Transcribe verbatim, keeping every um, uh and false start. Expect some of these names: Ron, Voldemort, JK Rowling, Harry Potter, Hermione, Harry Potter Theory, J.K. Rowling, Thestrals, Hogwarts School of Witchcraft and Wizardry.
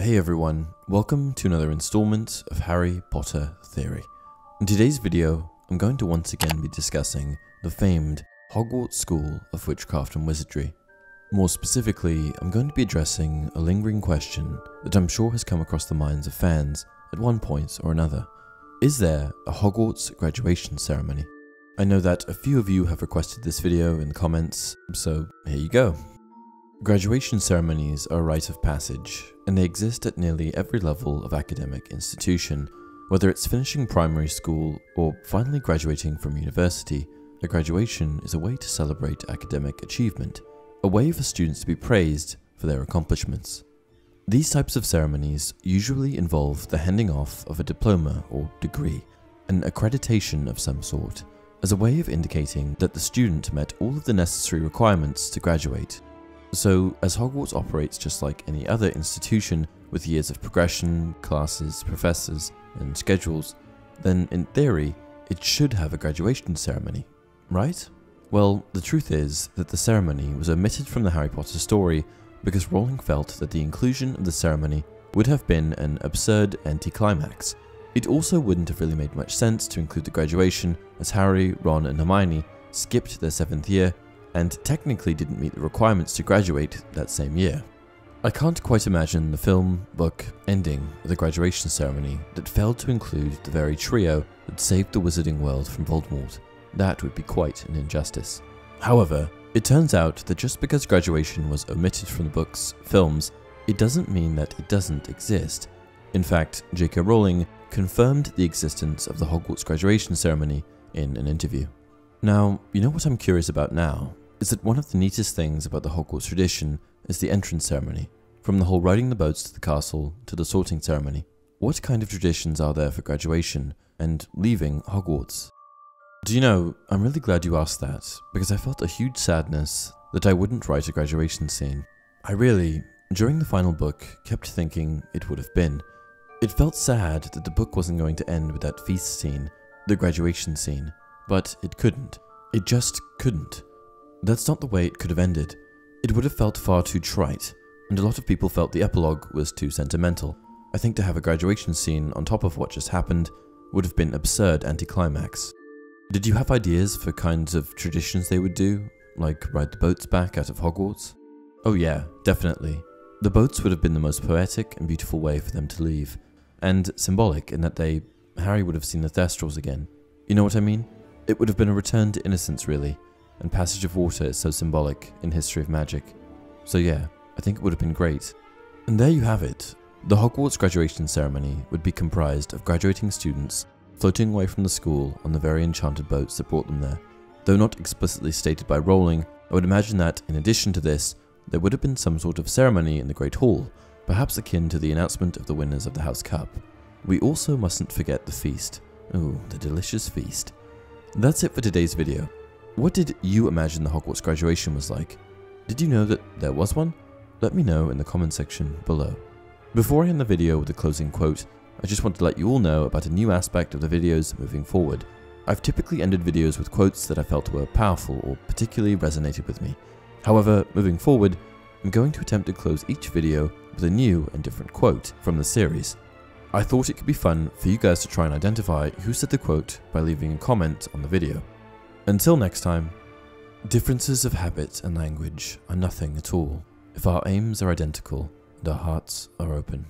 Hey everyone, welcome to another installment of Harry Potter Theory. In today's video, I'm going to once again be discussing the famed Hogwarts School of Witchcraft and Wizardry. More specifically, I'm going to be addressing a lingering question that I'm sure has come across the minds of fans at one point or another. Is there a Hogwarts graduation ceremony? I know that a few of you have requested this video in the comments, so here you go. Graduation ceremonies are a rite of passage, and they exist at nearly every level of academic institution. Whether it's finishing primary school or finally graduating from university, a graduation is a way to celebrate academic achievement, a way for students to be praised for their accomplishments. These types of ceremonies usually involve the handing off of a diploma or degree, an accreditation of some sort, as a way of indicating that the student met all of the necessary requirements to graduate. So, as Hogwarts operates just like any other institution with years of progression, classes, professors, and schedules, then in theory, it should have a graduation ceremony, right? Well, the truth is that the ceremony was omitted from the Harry Potter story because Rowling felt that the inclusion of the ceremony would have been an absurd anticlimax. It also wouldn't have really made much sense to include the graduation, as Harry, Ron, and Hermione skipped their seventh year and technically didn't meet the requirements to graduate that same year. I can't quite imagine the film, book, ending of the graduation ceremony that failed to include the very trio that saved the wizarding world from Voldemort. That would be quite an injustice. However, it turns out that just because graduation was omitted from the books, films, it doesn't mean that it doesn't exist. In fact, J K Rowling confirmed the existence of the Hogwarts graduation ceremony in an interview. Now, you know what I'm curious about now is that one of the neatest things about the Hogwarts tradition is the entrance ceremony, from the whole riding the boats to the castle to the sorting ceremony. What kind of traditions are there for graduation and leaving Hogwarts? Do you know, I'm really glad you asked that, because I felt a huge sadness that I wouldn't write a graduation scene. I really, during the final book, kept thinking it would have been. It felt sad that the book wasn't going to end with that feast scene, the graduation scene, but it couldn't. It just couldn't. That's not the way it could have ended. It would have felt far too trite, and a lot of people felt the epilogue was too sentimental. I think to have a graduation scene on top of what just happened would have been absurd anticlimax. Did you have ideas for kinds of traditions they would do, like ride the boats back out of Hogwarts? Oh yeah, definitely. The boats would have been the most poetic and beautiful way for them to leave, and symbolic in that they, Harry would have seen the Thestrals again. You know what I mean? It would have been a return to innocence, really, and passage of water is so symbolic in history of magic. So yeah, I think it would have been great. And there you have it. The Hogwarts graduation ceremony would be comprised of graduating students floating away from the school on the very enchanted boats that brought them there. Though not explicitly stated by Rowling, I would imagine that, in addition to this, there would have been some sort of ceremony in the Great Hall, perhaps akin to the announcement of the winners of the House Cup. We also mustn't forget the feast. Ooh, the delicious feast. That's it for today's video. What did you imagine the Hogwarts graduation was like? Did you know that there was one? Let me know in the comment section below. Before I end the video with a closing quote, I just want to let you all know about a new aspect of the videos moving forward. I've typically ended videos with quotes that I felt were powerful or particularly resonated with me. However, moving forward, I'm going to attempt to close each video with a new and different quote from the series. I thought it could be fun for you guys to try and identify who said the quote by leaving a comment on the video. Until next time, differences of habit and language are nothing at all if our aims are identical and our hearts are open.